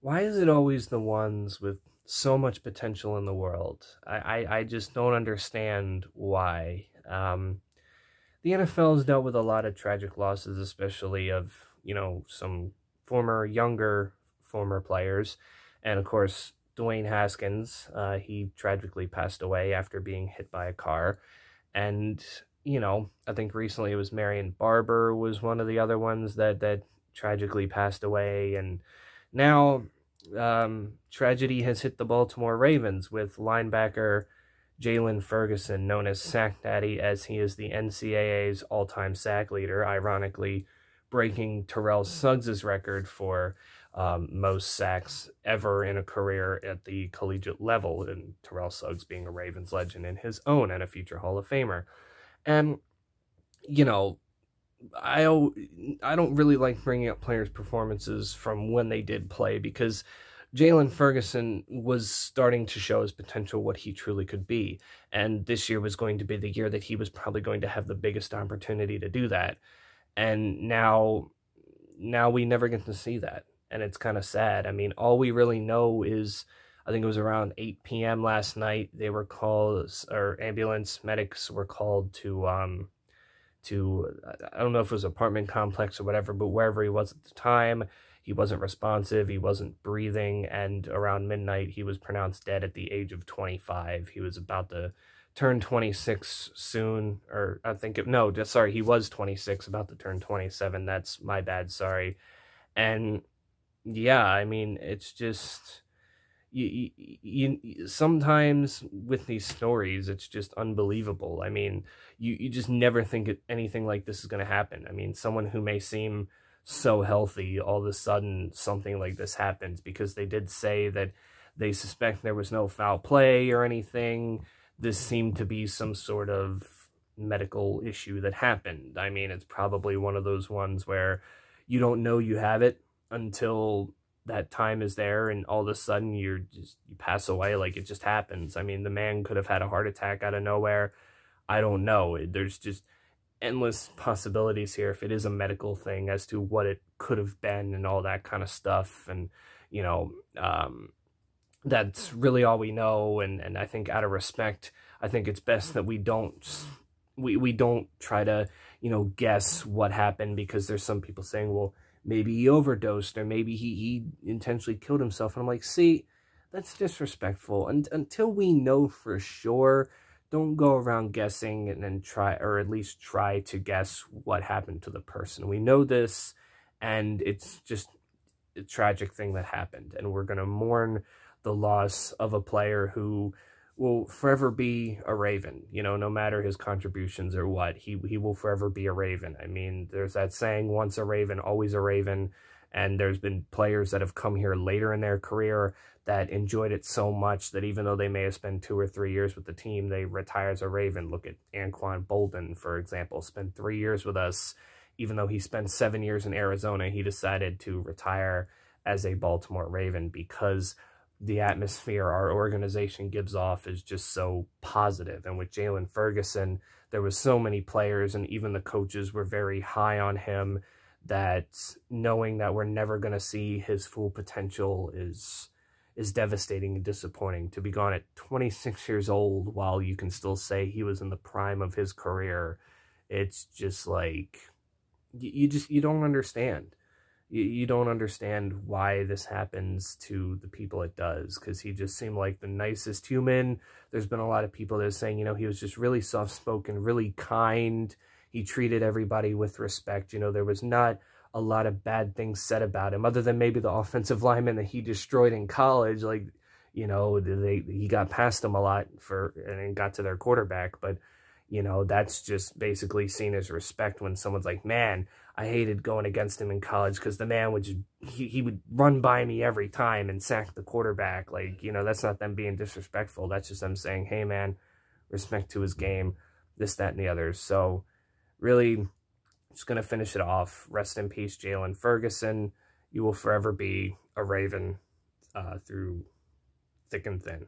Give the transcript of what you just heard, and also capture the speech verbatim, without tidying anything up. why is it always the ones with so much potential in the world? I, I, I just don't understand why. Um, the N F L has dealt with a lot of tragic losses, especially of, you know, some former, younger former players. And, of course, Dwayne Haskins, uh, he tragically passed away after being hit by a car. And, you know, I think recently it was Marion Barber was one of the other ones that, that tragically passed away. And now um, tragedy has hit the Baltimore Ravens with linebacker Jaylen Ferguson, known as Sack Daddy, as he is the N C A A's all-time sack leader, ironically breaking Terrell Suggs' record for um, most sacks ever in a career at the collegiate level, and Terrell Suggs being a Ravens legend in his own and a future Hall of Famer. And, you know, I, I don't really like bringing up players' performances from when they did play, because Jaylen Ferguson was starting to show his potential, what he truly could be. And this year was going to be the year that he was probably going to have the biggest opportunity to do that. And now, now we never get to see that. And it's kind of sad. I mean, all we really know is, I think it was around eight P M last night, they were called, or ambulance medics were called to, um, to, I don't know if it was an apartment complex or whatever, but wherever he was at the time, he wasn't responsive, he wasn't breathing, and around midnight, he was pronounced dead at the age of twenty-five. He was about to turn twenty-six soon, or I think, it, no, just, sorry, he was twenty-six, about to turn twenty-seven, that's my bad, sorry. And, yeah, I mean, it's just, you, you, you sometimes with these stories, it's just unbelievable. I mean, you, you just never think anything like this is going to happen. I mean, someone who may seem so healthy, all of a sudden something like this happens, because they did say that they suspect there was no foul play or anything. This seemed to be some sort of medical issue that happened. I mean, it's probably one of those ones where you don't know you have it until that time is there, and all of a sudden you're just, you pass away, like it just happens. I mean, the man could have had a heart attack out of nowhere. I don't know. There's just endless possibilities here if it is a medical thing as to what it could have been and all that kind of stuff. And, you know, um, that's really all we know. And, and I think out of respect, I think it's best that we don't, we, we don't try to, you know, guess what happened, because there's some people saying, well, maybe he overdosed, or maybe he, he intentionally killed himself. And I'm like, see, that's disrespectful. And until we know for sure, don't go around guessing and then try, or at least try to guess what happened to the person. We know this, and it's just a tragic thing that happened. And we're going to mourn the loss of a player who will forever be a Raven. You know, no matter his contributions or what, he, he will forever be a Raven. I mean, there's that saying, once a Raven, always a Raven. And there's been players that have come here later in their career that enjoyed it so much that even though they may have spent two or three years with the team, they retire as a Raven. Look at Anquan Bolden, for example, spent three years with us. Even though he spent seven years in Arizona, he decided to retire as a Baltimore Raven because the atmosphere our organization gives off is just so positive. And with Jaylen Ferguson, there was so many players, and even the coaches were very high on him, that knowing that we're never going to see his full potential is is devastating and disappointing. To be gone at twenty-six years old while you can still say he was in the prime of his career, it's just like, you just, you don't understand. You, you don't understand why this happens to the people it does, because he just seemed like the nicest human. There's been a lot of people that are saying, you know, he was just really soft-spoken, really kind. He treated everybody with respect. You know, there was not a lot of bad things said about him, other than maybe the offensive lineman that he destroyed in college. Like, you know, they, he got past them a lot for, and then got to their quarterback. But, you know, that's just basically seen as respect when someone's like, man, I hated going against him in college because the man would just, he, he would run by me every time and sack the quarterback. Like, you know, that's not them being disrespectful. That's just them saying, hey, man, respect to his game, this, that, and the others. So, really, just going to finish it off. Rest in peace, Jaylen Ferguson. You will forever be a Raven uh, through thick and thin.